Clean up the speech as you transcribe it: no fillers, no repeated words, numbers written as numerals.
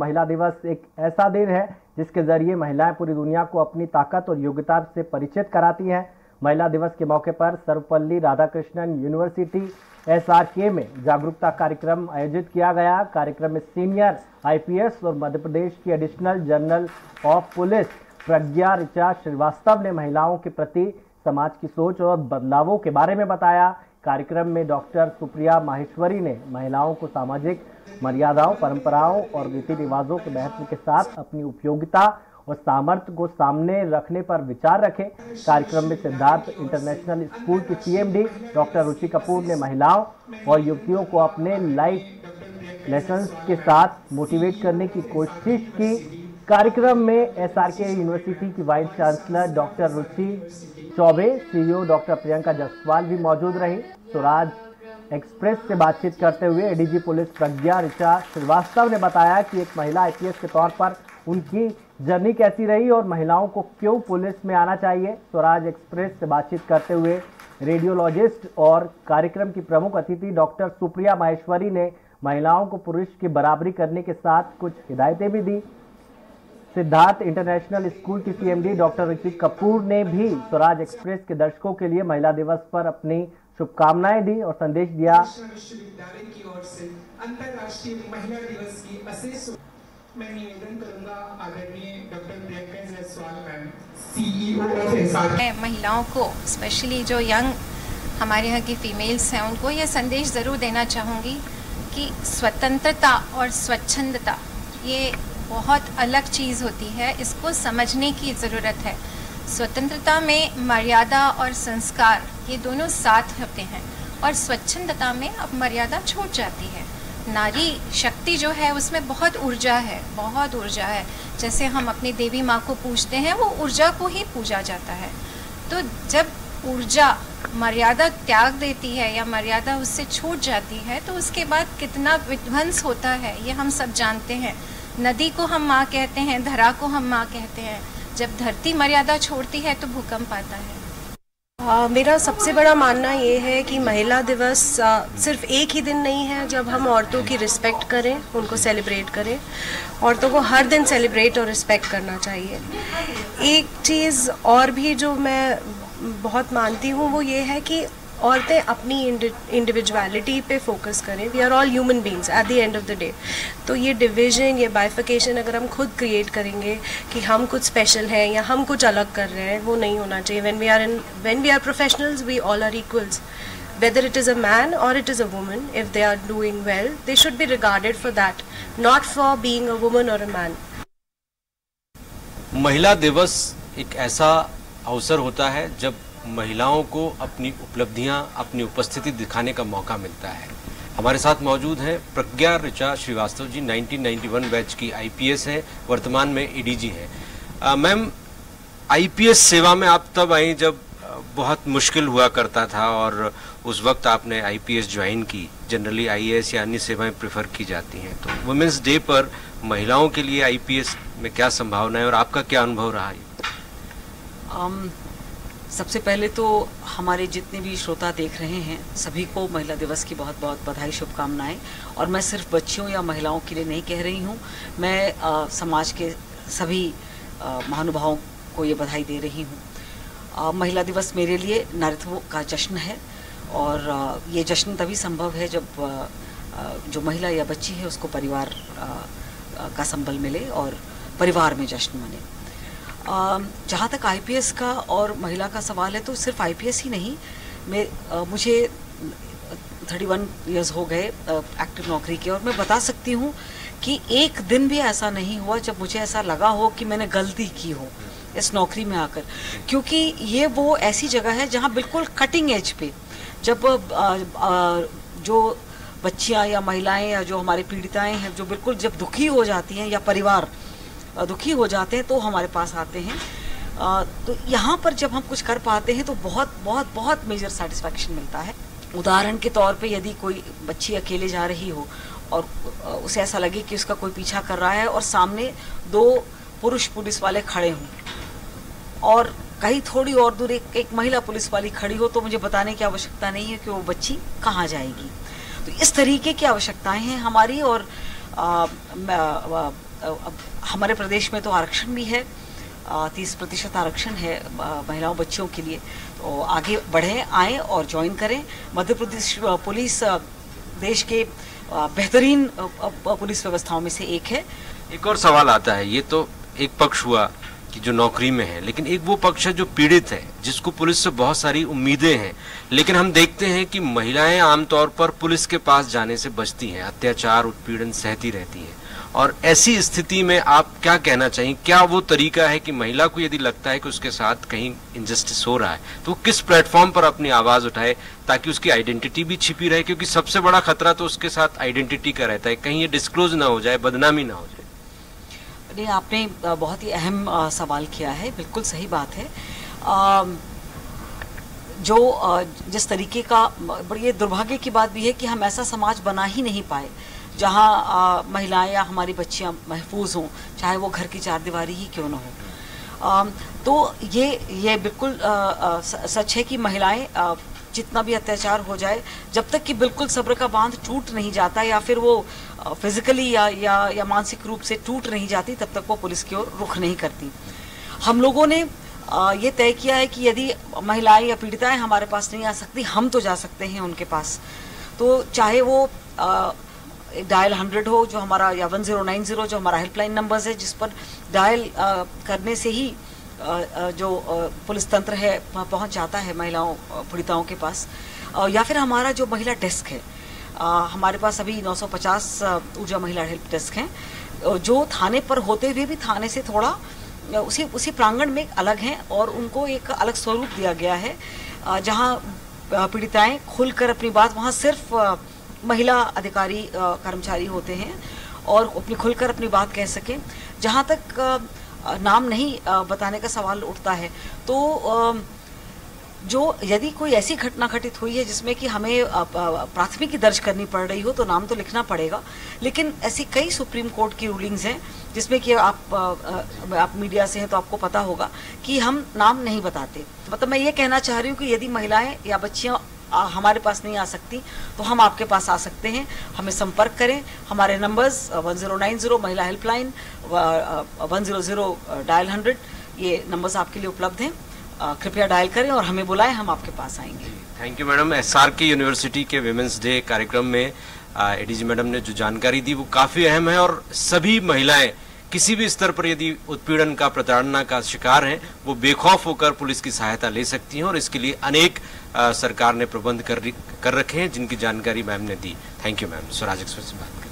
महिला दिवस एक ऐसा दिन है जिसके जरिए महिलाएं पूरी दुनिया को अपनी ताकत और योग्यता से परिचित कराती हैं। महिला दिवस के मौके पर सर्वपल्ली राधाकृष्णन यूनिवर्सिटी SRK में जागरूकता कार्यक्रम आयोजित किया गया। कार्यक्रम में सीनियर IPS और मध्य प्रदेश की additional general of police Pragya Richa Srivastava ने महिलाओं के प्रति समाज की सोच और बदलावों के बारे में बताया। कार्यक्रम में डॉक्टर सुप्रिया महेश्वरी ने महिलाओं को सामाजिक मर्यादाओं, परंपराओं और रीति रिवाजों के महत्व के साथ अपनी उपयोगिता और सामर्थ्य को सामने रखने पर विचार रखे। कार्यक्रम में सिद्धार्थ इंटरनेशनल स्कूल की CMD डॉक्टर रुचि कपूर ने महिलाओं और युवतियों को अपने लाइफ लेसन्स के साथ मोटिवेट करने की कोशिश की। कार्यक्रम में SRK यूनिवर्सिटी की vice chancellor doctor Ruchi Choubey, CEO doctor Priyanka Jaiswal भी मौजूद रही। स्वराज एक्सप्रेस से बातचीत करते हुए ADG पुलिस प्रज्ञा ऋचा श्रीवास्तव ने बताया कि एक महिला IPS के तौर पर उनकी जर्नी कैसी रही और महिलाओं को क्यों पुलिस में आना चाहिए। स्वराज एक्सप्रेस से बातचीत करते हुए रेडियोलॉजिस्ट और कार्यक्रम की प्रमुख अतिथि डॉक्टर सुप्रिया महेश्वरी ने महिलाओं को पुरुष की बराबरी करने के साथ कुछ हिदायतें भी दी। सिद्धार्थ इंटरनेशनल स्कूल की CMD डॉक्टर रुचि कपूर ने भी स्वराज एक्सप्रेस के दर्शकों के लिए महिला दिवस पर अपनी शुभकामनाएं दी और संदेश दिया। अंतर्राष्ट्रीय महिला दिवस की विशेष मैं निवेदन करूंगा आदरणीय doctor Priyanka Jaiswal ma'am, CEO of SRK। महिलाओं को स्पेशली जो यंग हमारे यहाँ की फीमेल्स हैं उनको यह संदेश ज़रूर देना चाहूँगी कि स्वतंत्रता और स्वच्छंदता ये बहुत अलग चीज़ होती है, इसको समझने की ज़रूरत है। स्वतंत्रता में मर्यादा और संस्कार ये दोनों साथ होते हैं और स्वच्छंदता में अब मर्यादा छूट जाती है। नारी शक्ति जो है उसमें बहुत ऊर्जा है, बहुत ऊर्जा है। जैसे हम अपनी देवी माँ को पूजते हैं वो ऊर्जा को ही पूजा जाता है। तो जब ऊर्जा मर्यादा त्याग देती है या मर्यादा उससे छूट जाती है तो उसके बाद कितना विध्वंस होता है ये हम सब जानते हैं। नदी को हम माँ कहते हैं, धरा को हम माँ कहते हैं। जब धरती मर्यादा छोड़ती है तो भूकंप आता है। मेरा सबसे बड़ा मानना ये है कि महिला दिवस सिर्फ एक ही दिन नहीं है जब हम औरतों की रिस्पेक्ट करें, उनको सेलिब्रेट करें। औरतों को हर दिन सेलिब्रेट और रिस्पेक्ट करना चाहिए। एक चीज़ और भी जो मैं बहुत मानती हूँ वो ये है कि औरतें अपनी इंडिविजुअलिटी पे फोकस करें। We are all human beings at the end of the day. तो ये डिवीज़न, ये बाइफिकेशन अगर हम खुद क्रिएट करेंगे कि हम कुछ स्पेशल हैं या हम कुछ अलग कर रहे हैं, वो नहीं होना चाहिए। When we are professionals we all are equals, whether it is a man और it is a woman. If they are doing well they should be regarded for that, not for being a woman और a man. महिला दिवस एक ऐसा अवसर होता है जब महिलाओं को अपनी उपलब्धियां, अपनी उपस्थिति दिखाने का मौका मिलता है। हमारे साथ मौजूद हैं प्रज्ञा ऋचा श्रीवास्तव जी, 1991 बैच की IPS हैं, वर्तमान में ADG हैं। मैम, IPS सेवा में आप तब आई जब बहुत मुश्किल हुआ करता था और उस वक्त आपने IPS ज्वाइन की। जनरली IAS या अन्य सेवाएं प्रेफर की जाती हैं, तो वुमेंस डे पर महिलाओं के लिए IPS में क्या संभावना है और आपका क्या अनुभव रहा है? सबसे पहले तो हमारे जितने भी श्रोता देख रहे हैं सभी को महिला दिवस की बहुत बहुत बधाई, शुभकामनाएं। और मैं सिर्फ बच्चियों या महिलाओं के लिए नहीं कह रही हूं, मैं समाज के सभी महानुभावों को ये बधाई दे रही हूं। महिला दिवस मेरे लिए नारीत्व का जश्न है और ये जश्न तभी संभव है जब जो महिला या बच्ची है उसको परिवार का संबल मिले और परिवार में जश्न मने। जहाँ तक IPS का और महिला का सवाल है तो सिर्फ IPS ही नहीं, मुझे 31 इयर्स हो गए एक्टिव नौकरी के और मैं बता सकती हूँ कि एक दिन भी ऐसा नहीं हुआ जब मुझे ऐसा लगा हो कि मैंने गलती की हो इस नौकरी में आकर, क्योंकि ये वो ऐसी जगह है जहाँ बिल्कुल कटिंग एज पे जब जो बच्चियाँ या महिलाएं या जो हमारे पीड़िताएँ हैं जो बिल्कुल जब दुखी हो जाती हैं या परिवार दुखी हो जाते हैं तो हमारे पास आते हैं, तो यहाँ पर जब हम कुछ कर पाते हैं तो बहुत बहुत बहुत मेजर सेटिस्फैक्शन मिलता है। उदाहरण के तौर पे यदि कोई बच्ची अकेले जा रही हो और उसे ऐसा लगे कि उसका कोई पीछा कर रहा है और सामने 2 पुरुष पुलिस वाले खड़े हों और कहीं थोड़ी और दूर एक महिला पुलिस वाली खड़ी हो, तो मुझे बताने की आवश्यकता नहीं है कि वो बच्ची कहाँ जाएगी। तो इस तरीके की आवश्यकताएँ हैं हमारी और अब हमारे प्रदेश में तो आरक्षण भी है, 30% आरक्षण है महिलाओं बच्चों के लिए, तो आगे बढ़ें, आएँ और ज्वाइन करें। मध्य प्रदेश पुलिस देश के बेहतरीन पुलिस व्यवस्थाओं में से एक है। एक और सवाल आता है, ये तो एक पक्ष हुआ कि जो नौकरी में है, लेकिन एक वो पक्ष है जो पीड़ित है, जिसको पुलिस से बहुत सारी उम्मीदें हैं, लेकिन हम देखते हैं कि महिलाएं आमतौर पर पुलिस के पास जाने से बचती हैं, अत्याचार उत्पीड़न सहती रहती हैं। और ऐसी स्थिति में आप क्या कहना चाहिए, क्या वो तरीका है कि महिला को यदि लगता है कि उसके साथ कहीं इनजस्टिस हो रहा है तो किस प्लेटफॉर्म पर अपनी आवाज़ उठाए ताकि उसकी आइडेंटिटी भी छिपी रहे, क्योंकि सबसे बड़ा खतरा तो उसके साथ आइडेंटिटी का रहता है, कहीं ये डिस्क्लोज ना हो जाए, बदनामी ना हो जाए। नहीं, आपने बहुत ही अहम सवाल किया है, बिल्कुल सही बात है। जो जिस तरीके का, बड़ी दुर्भाग्य की बात भी है कि हम ऐसा समाज बना ही नहीं पाए जहाँ महिलाएं या हमारी बच्चियाँ महफूज हों, चाहे वो घर की चारदीवारी ही क्यों ना हो। तो ये बिल्कुल सच है कि महिलाएं जितना भी अत्याचार हो जाए, जब तक कि बिल्कुल सब्र का बांध टूट नहीं जाता या फिर वो फिजिकली या मानसिक रूप से टूट नहीं जाती, तब तक वो पुलिस की ओर रुख नहीं करती। हम लोगों ने ये तय किया है कि यदि महिलाएं या पीड़िताएं हमारे पास नहीं आ सकती, हम तो जा सकते हैं उनके पास। तो चाहे वो डायल 100 हो जो हमारा, या 1090 जो हमारा हेल्पलाइन नंबर्स है, जिस पर डायल करने से ही जो पुलिस तंत्र है पहुंच जाता है महिलाओं पीड़िताओं के पास, या फिर हमारा जो महिला डेस्क है, हमारे पास अभी 950 ऊर्जा महिला हेल्प डेस्क हैं, जो थाने पर होते हुए भी थाने से थोड़ा उसी प्रांगण में अलग हैं और उनको एक अलग स्वरूप दिया गया है, जहां पीड़िताएं खुलकर अपनी बात, वहां सिर्फ महिला अधिकारी कर्मचारी होते हैं और अपनी खुलकर अपनी बात कह सकें। जहाँ तक नाम नहीं बताने का सवाल उठता है, तो जो यदि कोई ऐसी घटना घटित हुई है जिसमें कि हमें प्राथमिकी दर्ज करनी पड़ रही हो, तो नाम तो लिखना पड़ेगा, लेकिन ऐसी कई सुप्रीम कोर्ट की रूलिंग्स हैं जिसमें कि आप मीडिया से हैं तो आपको पता होगा कि हम नाम नहीं बताते। मतलब मैं ये कहना चाह रही हूँ कि यदि महिलाएं या बच्चियाँ हमारे पास नहीं आ सकती तो हम आपके पास आ सकते हैं, हमें संपर्क करें। हमारे नंबर्स 1090 महिला हेल्पलाइन, 100 डायल 100, ये नंबर्स आपके लिए उपलब्ध हैं। कृपया डायल करें और हमें बुलाएं, हम आपके पास आएंगे। Thank you madam. SRK university के वेमेंस डे कार्यक्रम में एडीजी मैडम ने जो जानकारी दी वो काफ़ी अहम है, और सभी महिलाएँ किसी भी स्तर पर यदि उत्पीड़न का, प्रताड़ना का शिकार हैं, वो बेखौफ होकर पुलिस की सहायता ले सकती हैं, और इसके लिए अनेक सरकार ने प्रबंध कर रखे हैं जिनकी जानकारी मैम ने दी। Thank you ma'am. Swaraj express से बात करें।